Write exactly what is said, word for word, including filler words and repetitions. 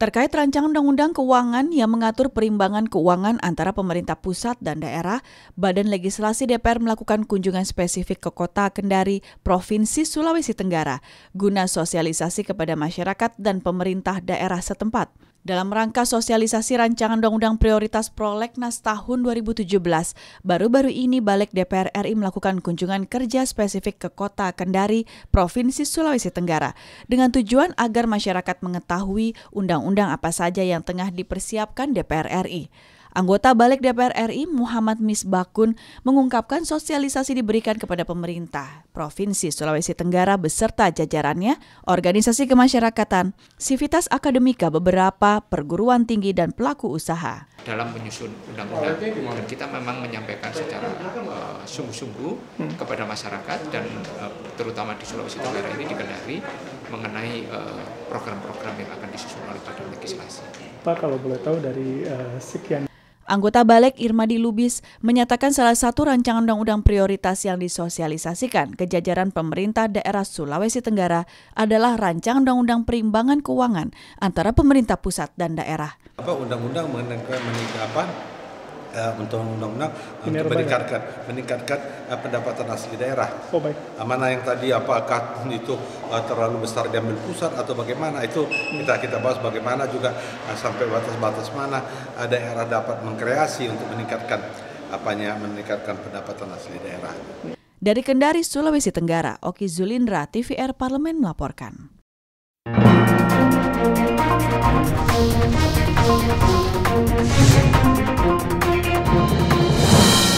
Terkait rancangan Undang-Undang Keuangan yang mengatur perimbangan keuangan antara pemerintah pusat dan daerah, Badan Legislasi D P R melakukan kunjungan spesifik ke Kota Kendari, Provinsi Sulawesi Tenggara, guna sosialisasi kepada masyarakat dan pemerintah daerah setempat. Dalam rangka sosialisasi rancangan Undang-Undang Prioritas Prolegnas tahun dua ribu tujuh belas, baru-baru ini Balik D P R R I melakukan kunjungan kerja spesifik ke Kota Kendari, Provinsi Sulawesi Tenggara, dengan tujuan agar masyarakat mengetahui undang-undang apa saja yang tengah dipersiapkan D P R R I. Anggota Balik D P R R I, Muhammad Misbakun, mengungkapkan sosialisasi diberikan kepada pemerintah Provinsi Sulawesi Tenggara beserta jajarannya, organisasi kemasyarakatan, sivitas akademika beberapa, perguruan tinggi, dan pelaku usaha. Dalam menyusun undang-undang, dan kita memang menyampaikan secara uh, sungguh-sungguh hmm. kepada masyarakat, dan uh, terutama di Sulawesi Tenggara ini di Kendari, mengenai program-program uh, yang akan disusun oleh Badan Legislasi. Pak, kalau boleh tahu dari uh, sekian. Anggota Balik Irmadi Lubis menyatakan salah satu rancangan undang-undang prioritas yang disosialisasikan ke jajaran pemerintah daerah Sulawesi Tenggara adalah rancangan undang-undang perimbangan keuangan antara pemerintah pusat dan daerah. Apa undang-undang mengenai apa? Uh, untuk undang-undang untuk meningkatkan meningkatkan uh, pendapatan asli daerah. Oh, baik. Uh, mana yang tadi apakah itu uh, terlalu besar diambil pusat atau bagaimana, itu kita kita bahas bagaimana juga uh, sampai batas-batas mana uh, daerah dapat mengkreasi untuk meningkatkan apanya meningkatkan pendapatan asli daerah. Dari Kendari, Sulawesi Tenggara, Oki Zulindra, T V R Parlemen melaporkan. We'll be right back.